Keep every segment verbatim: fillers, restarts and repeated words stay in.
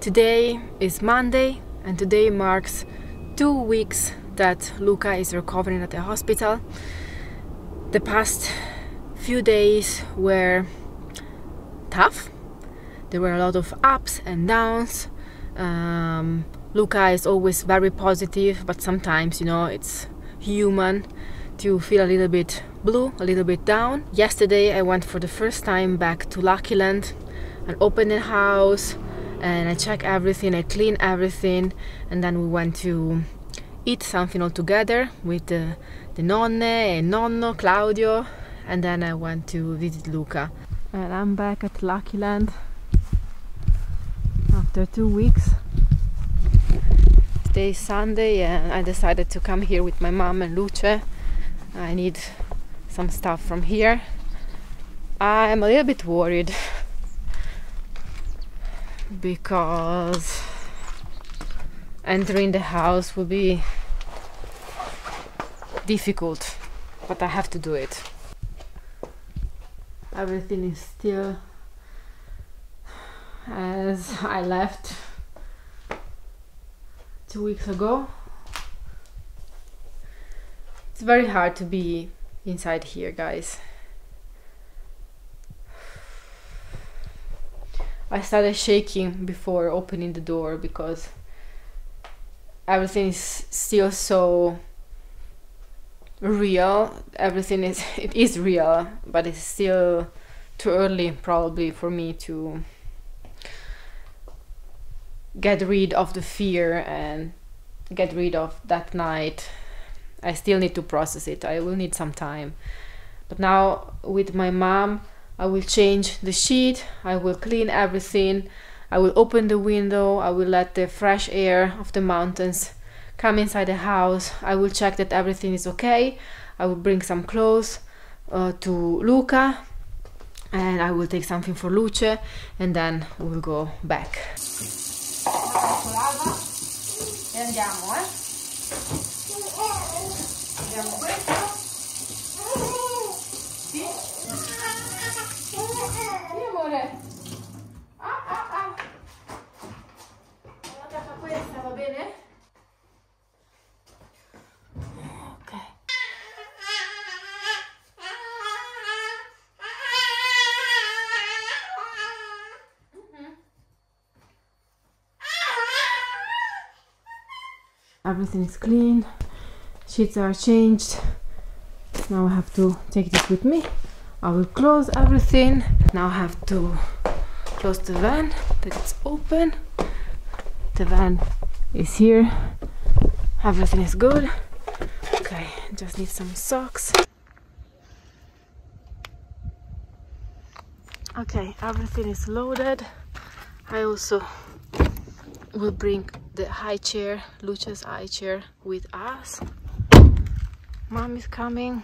Today is Monday and today marks two weeks that Luca is recovering at the hospital. The past few days were tough. There were a lot of ups and downs. Um, Luca is always very positive, but sometimes, you know, it's human to feel a little bit blue, a little bit down. Yesterday I went for the first time back to Luckyland and opened the house and I checked everything, I cleaned everything, and then we went to eat something all together with the, the nonne and nonno, Claudio, and then I went to visit Luca. And I'm back at Luckyland after two weeks. Today is Sunday and I decided to come here with my mom and Luce. I need some stuff from here. I'm a little bit worried because entering the house will be difficult, but I have to do it. Everything is still as I left two weeks ago. It's very hard to be inside here, guys. I started shaking before opening the door because everything is still so real. Everything is, it is real, but it's still too early probably for me to get rid of the fear and get rid of that night. I still need to process it. I will need some time. But now with my mom, I will change the sheet, I will clean everything, I will open the window, I will let the fresh air of the mountains come inside the house, I will check that everything is okay, I will bring some clothes uh, to Luca, and I will take something for Luce, and then we will go back. Andiamo, eh? Vediamo questo. Sì? Sì, amore. Ah, ah, ah. Andate a fare questa, va bene? Ok. Mm-hmm. Everything is clean. Sheets are changed. Now I have to take this with me. I will close everything. Now I have to close the van, that it's open. The van is here. Everything is good. Okay, just need some socks. Okay, everything is loaded. I also will bring the high chair, Luca's high chair, with us. Mom is coming.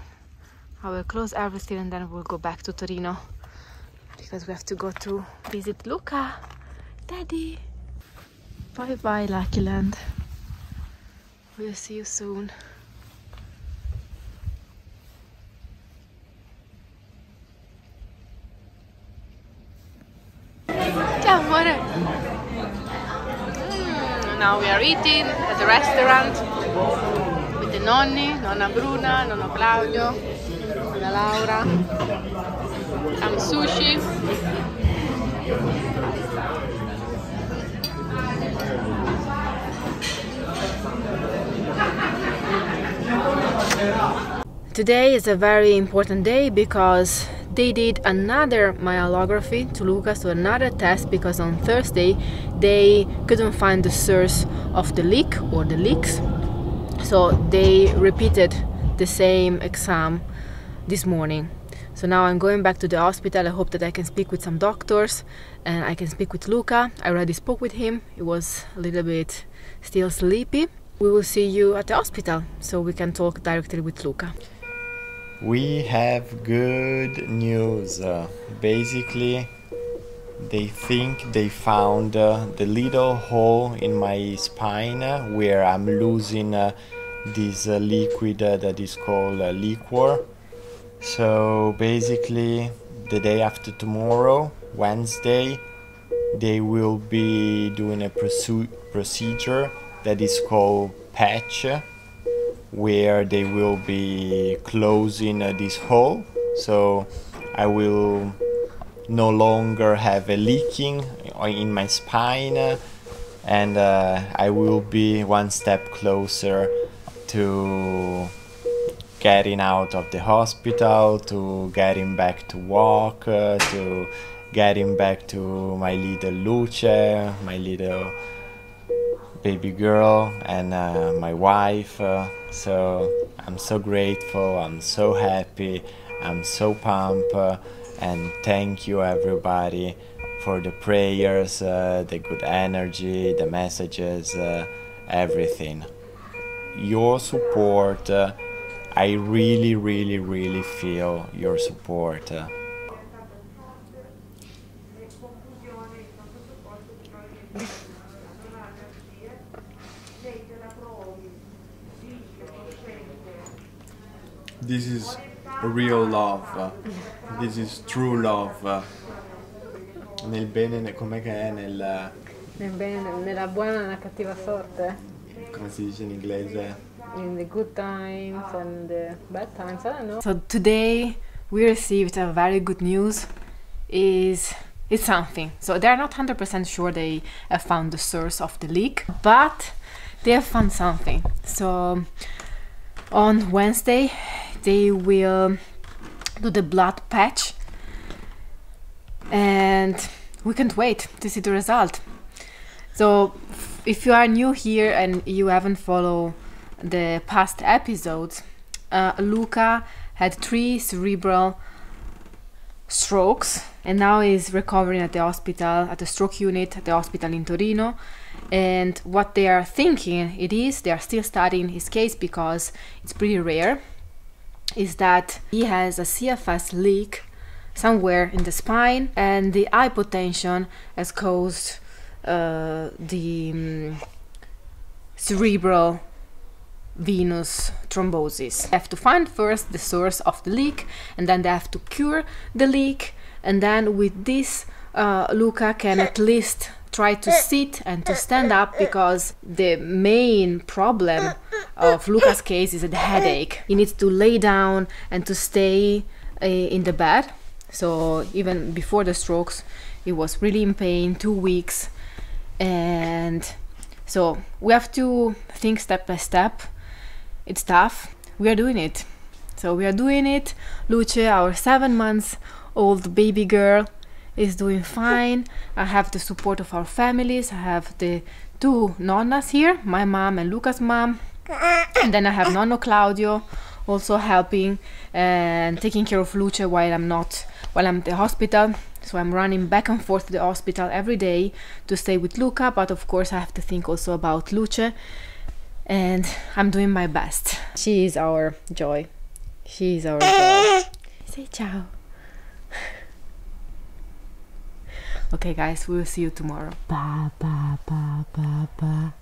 I will close everything and then we'll go back to Torino because we have to go to visit Luca. Daddy! Bye bye, Luckyland. We'll see you soon. Ciao, amore! Mm, now we are eating at the restaurant. Nonni, nonna Bruna, nonno Claudio, nonna Laura, some sushi. Today is a very important day because they did another myelography to Luca, so another test, because on Thursday they couldn't find the source of the leak or the leaks. So they repeated the same exam this morning. So now I'm going back to the hospital. I hope that I can speak with some doctors and I can speak with Luca. I already spoke with him. He was a little bit still sleepy. We will see you at the hospital so we can talk directly with Luca. We have good news. Uh, basically, they think they found uh, the little hole in my spine uh, where I'm losing uh, this uh, liquid uh, that is called uh, liquor. So basically the day after tomorrow, Wednesday, they will be doing a procedure that is called patch, where they will be closing uh, this hole, so I will no longer have a leaking in my spine, and uh, I will be one step closer to getting out of the hospital, to getting back to walk, uh, to getting back to my little Luce, my little baby girl, and uh, my wife. Uh, so I'm so grateful, I'm so happy, I'm so pumped, uh, and thank you everybody for the prayers, uh, the good energy, the messages, uh, everything. Your support, uh, I really, really, really feel your support. Uh, This is real love, this is true love, nel bene, com'è che è, nel... nel bene, nella buona e nella cattiva sorte, come si dice in inglese, in the good times and the bad times, I don't know. So today we received a very good news, is it's something, so they're not one hundred percent sure they have found the source of the leak, but they have found something. So on Wednesday they will do the blood patch, and we can't wait to see the result. So if you are new here and you haven't followed the past episodes, uh, Luca had three cerebral strokes and now is recovering at the hospital, at the stroke unit at the hospital in Torino. And what they are thinking it is, they are still studying his case because it's pretty rare, is that he has a C S F leak somewhere in the spine, and the hypotension has caused uh, the um, cerebral venous thrombosis. They have to find first the source of the leak, and then they have to cure the leak, and then with this uh, Luca can at least try to sit and to stand up, because the main problem of Luca's case is the headache. He needs to lay down and to stay uh, in the bed. So even before the strokes he was really in pain, two weeks, and so we have to think step by step. It's tough, we are doing it. So we are doing it. Luce, our seven months old baby girl, is doing fine. I have the support of our families. I have the two nonnas here, my mom and Luca's mom. And then I have Nonno Claudio also helping and taking care of Luce while I'm not, while I'm at the hospital. So I'm running back and forth to the hospital every day to stay with Luca, but of course I have to think also about Luce, and I'm doing my best. She is our joy. She is our joy. Say ciao. Okay guys, we will see you tomorrow. Ba ba ba ba ba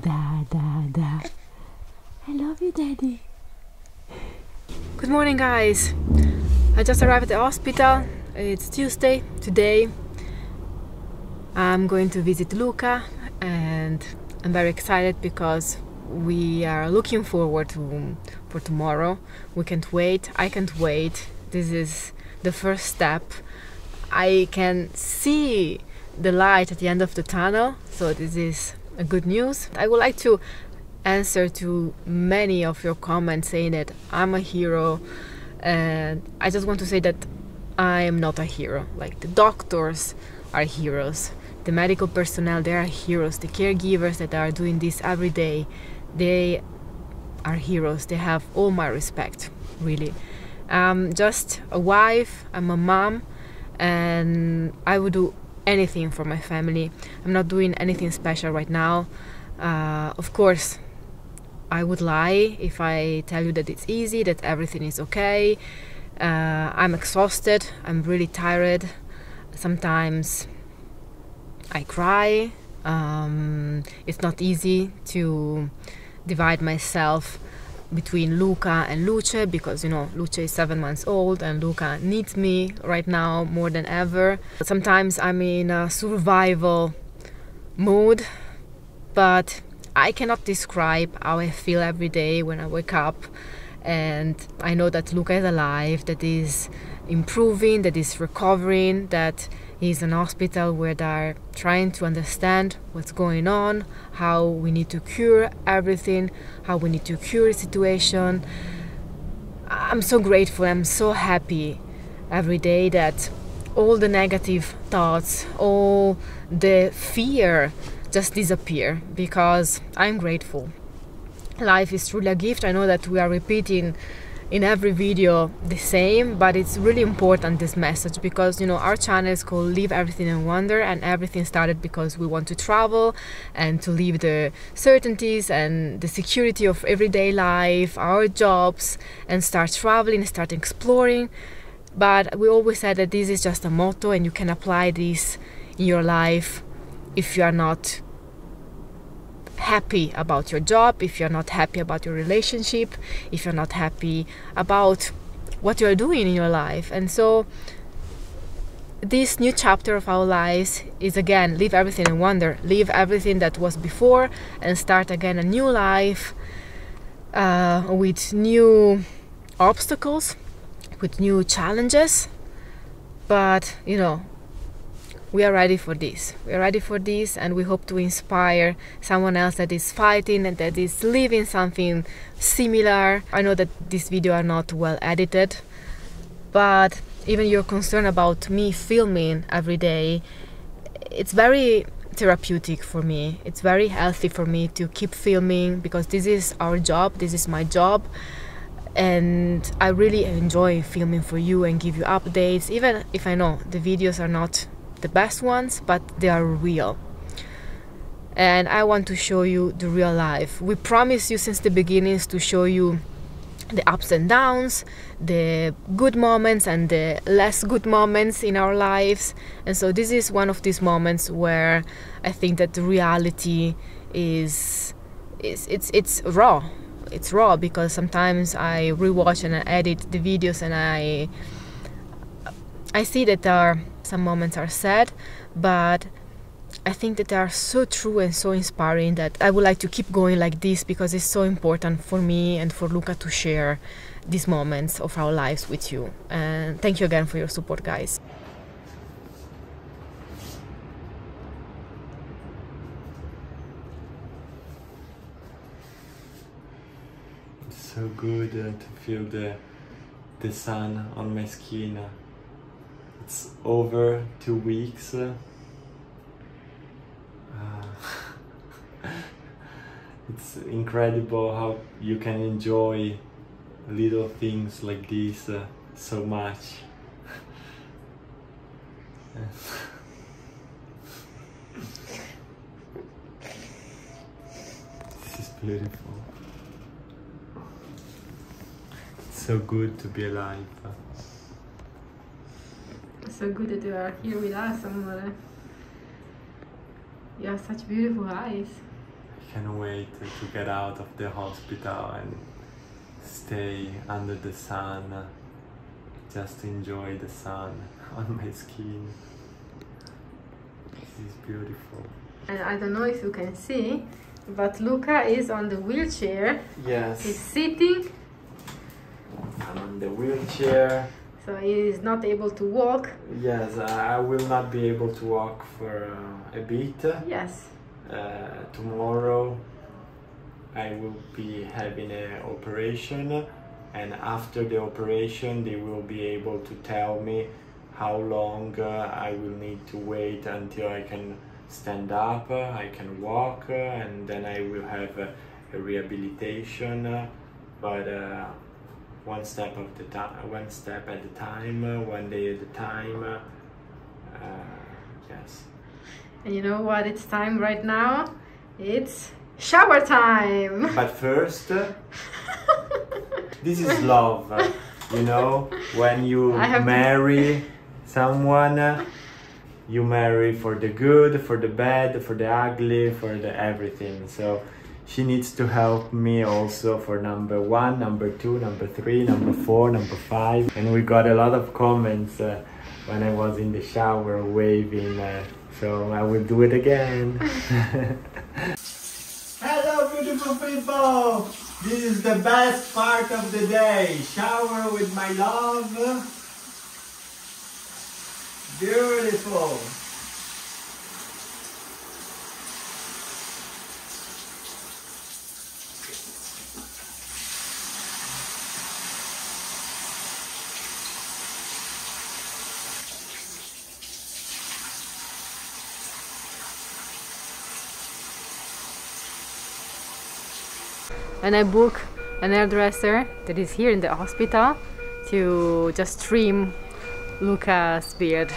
da da da. I love you, Daddy. Good morning guys. I just arrived at the hospital. It's Tuesday. Today I'm going to visit Luca, and I'm very excited because we are looking forward to for tomorrow. We can't wait. I can't wait. This is the first step. I can see the light at the end of the tunnel, so this is a good news. I would like to answer to many of your comments saying that I'm a hero, and I just want to say that I am not a hero. Like, the doctors are heroes, the medical personnel, they are heroes, the caregivers that are doing this every day, they are heroes, they have all my respect, really. I'm just a wife, I'm a mom, and I would do anything for my family. I'm not doing anything special right now. Uh, of course I would lie if I tell you that it's easy, that everything is okay. Uh, I'm exhausted, I'm really tired, sometimes I cry, um, it's not easy to divide myself between Luca and Luce, because you know Luce is seven months old and Luca needs me right now more than ever. Sometimes I'm in a survival mood, but I cannot describe how I feel every day when I wake up and I know that Luca is alive, that he's improving, that he's recovering, that he's in a hospital where they're trying to understand what's going on, how we need to cure everything, how we need to cure the situation. I'm so grateful, I'm so happy every day that all the negative thoughts, all the fear just disappear, because I'm grateful. Life is truly a gift. I know that we are repeating in every video the same, but it's really important, this message, because you know our channel is called Leave Everything and Wonder, and everything started because we want to travel and to leave the certainties and the security of everyday life, our jobs, and start traveling, start exploring. But we always said that this is just a motto and you can apply this in your life if you are not happy about your job, if you're not happy about your relationship, if you're not happy about what you're doing in your life. And so this new chapter of our lives is again leave everything and wonder, leave everything that was before and start again a new life uh, with new obstacles, with new challenges. But you know, we are ready for this. We are ready for this, and we hope to inspire someone else that is fighting and that is living something similar. I know that these videos are not well edited, but even your concern about me filming every day, it's very therapeutic for me. It's very healthy for me to keep filming, because this is our job, this is my job. And I really enjoy filming for you and give you updates, even if I know the videos are not the best ones, but they are real, and I want to show you the real life. We promised you since the beginnings to show you the ups and downs, the good moments and the less good moments in our lives, and so this is one of these moments where I think that the reality is, is it's it's raw, it's raw, because sometimes I rewatch and I edit the videos and I I see that there are some moments are sad, but I think that they are so true and so inspiring that I would like to keep going like this, because it's so important for me and for Luca to share these moments of our lives with you. And thank you again for your support, guys. It's so good uh, to feel the, the sun on my skin. It's over two weeks. Uh, it's incredible how you can enjoy little things like this uh, so much. This is beautiful. It's so good to be alive. So good that you are here with us, Amore. You have such beautiful eyes. I can't wait to get out of the hospital and stay under the sun, just enjoy the sun on my skin. This is beautiful. And I don't know if you can see, but Luca is on the wheelchair. Yes. He's sitting. I'm on the wheelchair. So he is not able to walk. Yes, I will not be able to walk for uh, a bit. Yes. Uh, tomorrow I will be having an operation, and after the operation they will be able to tell me how long uh, I will need to wait until I can stand up, uh, I can walk, uh, and then I will have uh, a rehabilitation. Uh, but. Uh, One step at the time, one step at a time, one day at a time. Uh, yes. And you know what? It's time right now. It's shower time. But first, this is love. You know, when you marry to... someone, you marry for the good, for the bad, for the ugly, for the everything. So she needs to help me also for number one, number two, number three, number four, number five. And we got a lot of comments uh, when I was in the shower waving, uh, so I will do it again. Hello beautiful people! This is the best part of the day. Shower with my love. Beautiful. And I book an hairdresser that is here in the hospital to just trim Luca's beard.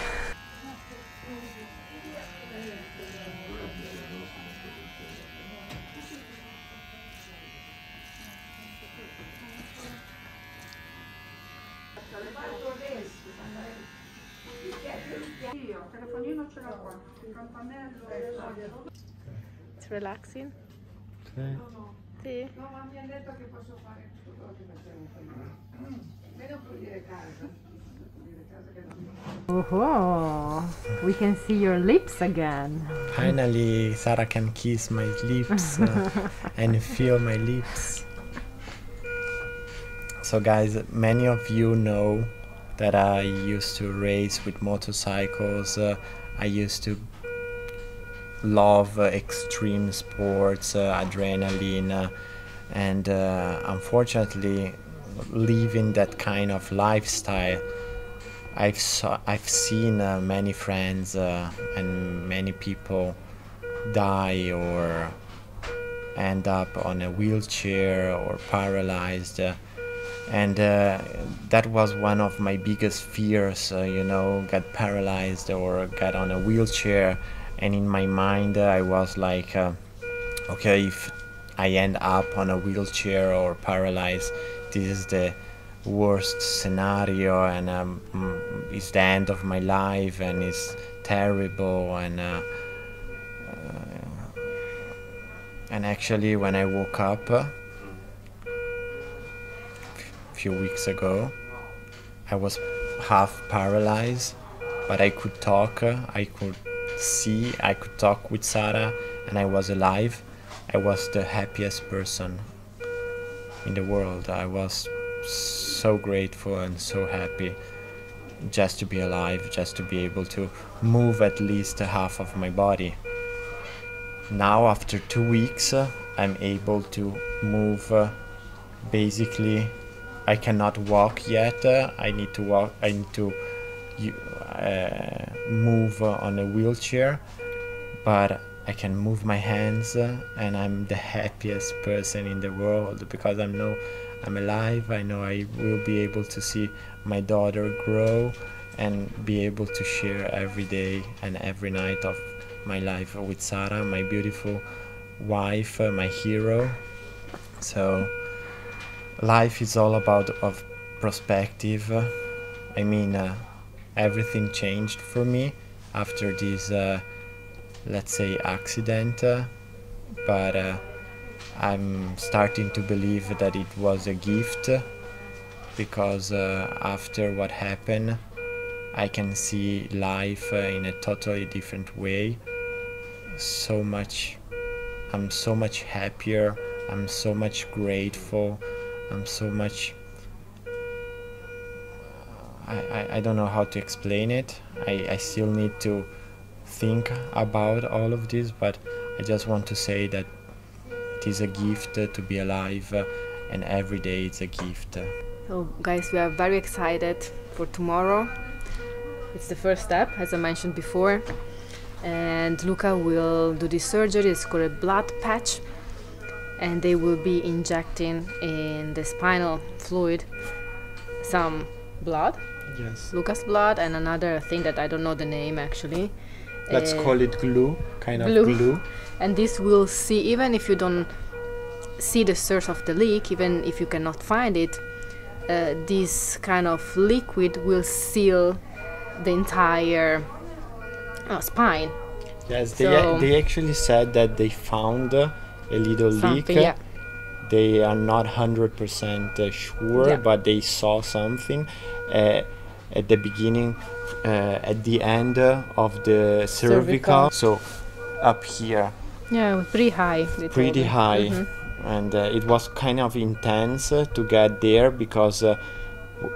It's relaxing. Okay. Sì. No, ma mi ha detto che posso fare tutto quello che facciamo prima. Meno pulire casa. Pulire casa che non mi... Oh, oh, we can see your lips again. Finally, Sara can kiss my lips uh, and feel my lips. So guys, many of you know that I used to race with motorcycles. Uh, I used to love uh, extreme sports, uh, adrenaline, uh, and uh, unfortunately living that kind of lifestyle, I've, so I've seen uh, many friends uh, and many people die or end up on a wheelchair or paralyzed, uh, and uh, that was one of my biggest fears, uh, you know, got paralyzed or got on a wheelchair. And in my mind, uh, I was like, uh, okay, if I end up on a wheelchair or paralyzed, this is the worst scenario, and um, it's the end of my life, and it's terrible. And uh, uh, and actually, when I woke up uh, a few weeks ago, I was half paralyzed, but I could talk. Uh, I could. see, I could talk with Sara, and I was alive. I was the happiest person in the world. I was so grateful and so happy just to be alive, just to be able to move at least half of my body. Now, after two weeks, I'm able to move. Basically, I cannot walk yet. I need to walk. I need to You, uh, move uh, on a wheelchair, but I can move my hands, uh, and I'm the happiest person in the world because I know I'm alive. I know I will be able to see my daughter grow and be able to share every day and every night of my life with Sara, my beautiful wife, uh, my hero. So life is all about of perspective. I mean, uh, everything changed for me after this, uh, let's say, accident, uh, but uh, I'm starting to believe that it was a gift, because uh, after what happened, I can see life uh, in a totally different way. So much, I'm so much happier, I'm so much grateful, I'm so much... I, I don't know how to explain it. I, I still need to think about all of this, but I just want to say that it is a gift to be alive, and every day it's a gift. So guys, we are very excited for tomorrow. It's the first step, as I mentioned before, and Luca will do the surgery. It's called a blood patch, and they will be injecting in the spinal fluid some blood. Yes. Luca's blood, and another thing that I don't know the name actually. Let's uh, call it glue, kind of glue. glue. And this will see, even if you don't see the source of the leak, even if you cannot find it, uh, this kind of liquid will seal the entire uh, spine. Yes, so they, they actually said that they found uh, a little something, leak. Yeah. They are not one hundred percent sure, yeah. but they saw something uh, at the beginning, uh, at the end uh, of the cervical. cervical. So up here. Yeah, it was pretty high. Pretty high. Mm-hmm. And uh, it was kind of intense uh, to get there because uh,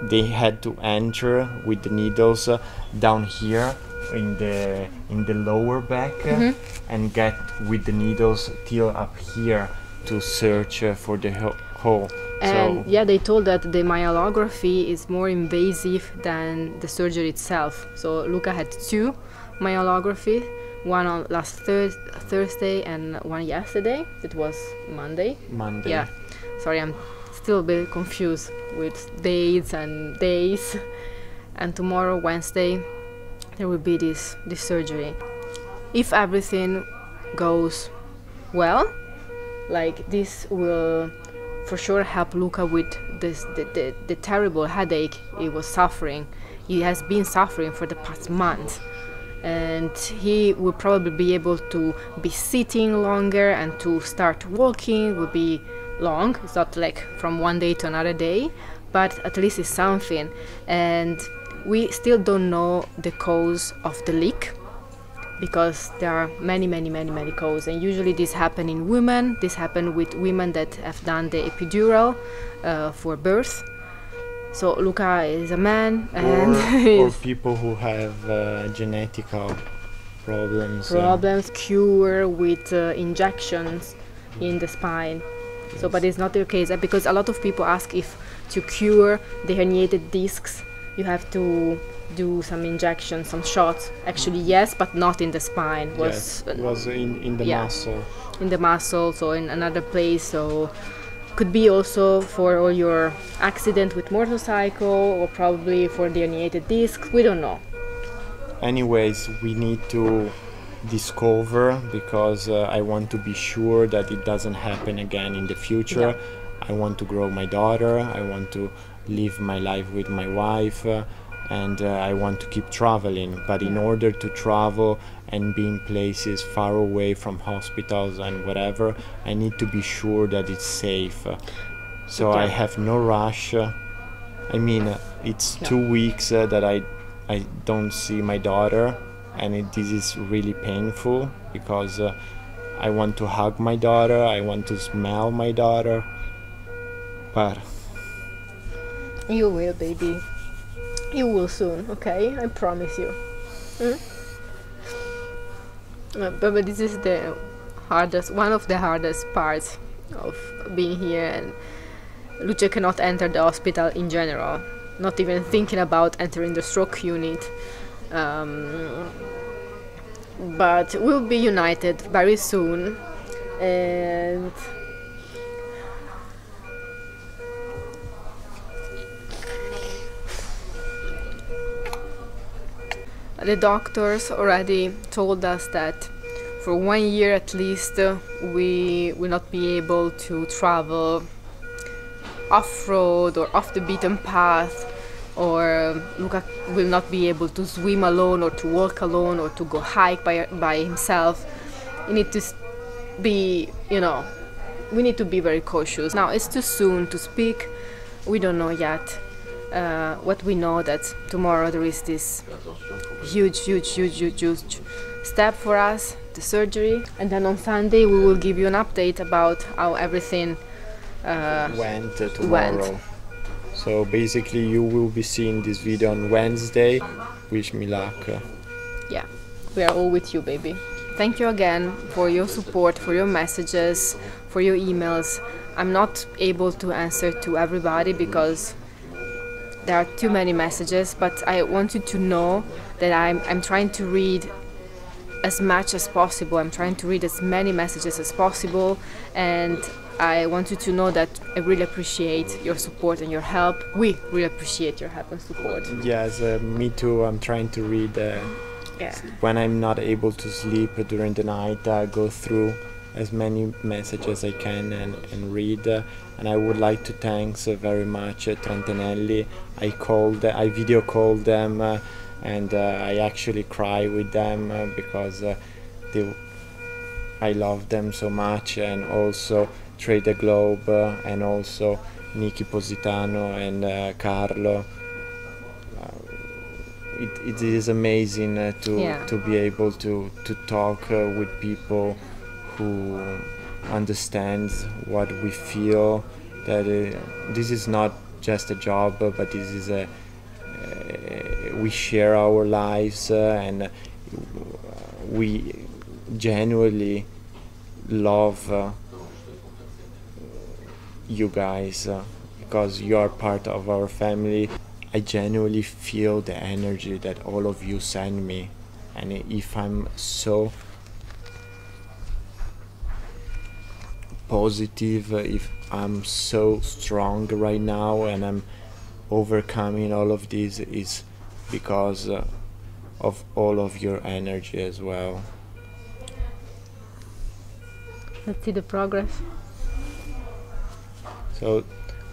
they had to enter with the needles uh, down here in the in the lower back uh, mm-hmm. and get with the needles till up here to search uh, for the hole. And so yeah, they told that the myelography is more invasive than the surgery itself. So Luca had two myelography, one on last thir Thursday and one yesterday. It was Monday. Monday. Yeah. Sorry, I'm still a bit confused with dates and days. And tomorrow, Wednesday, there will be this this surgery. If everything goes well, like this will for sure help Luca with this the, the, the terrible headache he was suffering. He has been suffering for the past month, and he will probably be able to be sitting longer and to start walking. Will be long, it's not like from one day to another day, but at least it's something. And we still don't know the cause of the leak, because there are many, many, many, many causes, and usually this happen in women. This happen with women that have done the epidural uh, for birth. So Luca is a man, and or, or people who have uh, genetic problems. Problems uh, cure with uh, injections in the spine. Yes. So, but it's not your case, because a lot of people ask if to cure the herniated discs, you have to do some injections, some shots. Actually, yes, but not in the spine. Was, yes, it was in, in the yeah, muscle. In the muscle, so in another place. So could be also for all your accident with motorcycle, or probably for the herniated disc. We don't know. Anyways, we need to discover, because uh, I want to be sure that it doesn't happen again in the future. Yeah. I want to grow my daughter. I want to live my life with my wife. Uh, and uh, I want to keep traveling, but in order to travel and be in places far away from hospitals and whatever, I need to be sure that it's safe. So okay. I have no rush. I mean, it's yeah. two weeks uh, that I, I don't see my daughter, and it, this is really painful, because uh, I want to hug my daughter, I want to smell my daughter, but... You will, baby. You will soon, okay? I promise you. Mm? But, but this is the hardest, one of the hardest parts of being here, and Luce cannot enter the hospital in general, not even thinking about entering the stroke unit. Um, but we'll be united very soon, and the doctors already told us that for one year at least uh, we will not be able to travel off-road or off the beaten path, or Luca will not be able to swim alone or to walk alone or to go hike by, by himself. You need to be, you know, we need to be very cautious. Now it's too soon to speak, we don't know yet. Uh, what we know that tomorrow there is this huge, huge, huge, huge, huge step for us, the surgery, and then on Sunday we will give you an update about how everything uh, went uh, tomorrow. Went. So basically, you will be seeing this video on Wednesday. Wish me luck. Yeah, we are all with you, baby. Thank you again for your support, for your messages, for your emails. I'm not able to answer to everybody because there are too many messages, but I want you to know that I'm, I'm trying to read as much as possible. I'm trying to read as many messages as possible, and I want you to know that I really appreciate your support and your help. We really appreciate your help and support. Yes, uh, me too. I'm trying to read. Uh, yeah. When I'm not able to sleep during the night, I go through as many messages I can and, and read. Uh, and I would like to thanks uh, very much uh, Trantanelli. I called, uh, I video called them, uh, and uh, I actually cry with them uh, because uh, they I love them so much, and also Trader Globe, uh, and also Nikki Positano and uh, Carlo. Uh, it, it is amazing uh, to yeah. to be able to to talk uh, with people who understands what we feel. That uh, this is not just a job, but this is a uh, we share our lives uh, and we genuinely love uh, you guys uh, because you are part of our family. I genuinely feel the energy that all of you send me, and if I'm so positive, if I'm so strong right now and I'm overcoming all of this, is because uh, of all of your energy as well. Let's see the progress. So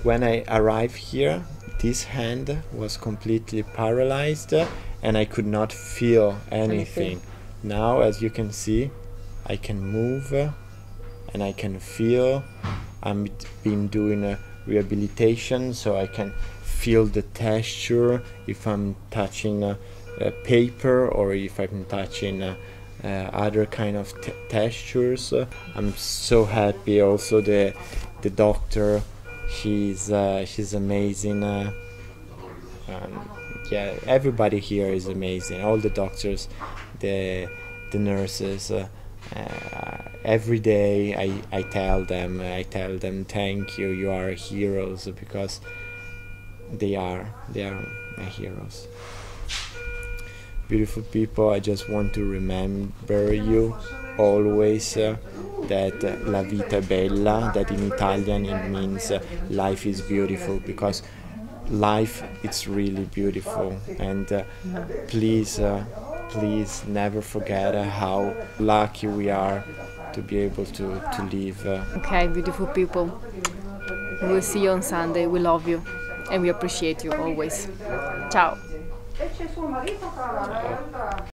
when I arrived here, this hand was completely paralyzed and I could not feel anything. anything. Now, as you can see, I can move and I can feel. I've been doing a rehabilitation, so I can feel the texture if I'm touching a, a paper or if I'm touching a, Uh, other kind of t textures. I'm so happy. Also the the doctor, she's uh, she's amazing. Uh, um, yeah, everybody here is amazing. All the doctors, the the nurses. Uh, uh, every day I I tell them I tell them thank you. You are heroes, because they are they are my heroes. Beautiful people, I just want to remember you always uh, that uh, la vita è bella, that in Italian it means uh, life is beautiful, because life is really beautiful. And uh, please, uh, please never forget uh, how lucky we are to be able to, to live. Uh. Okay, beautiful people, we'll see you on Sunday, we love you and we appreciate you always. Ciao. E c'è suo marito, cara.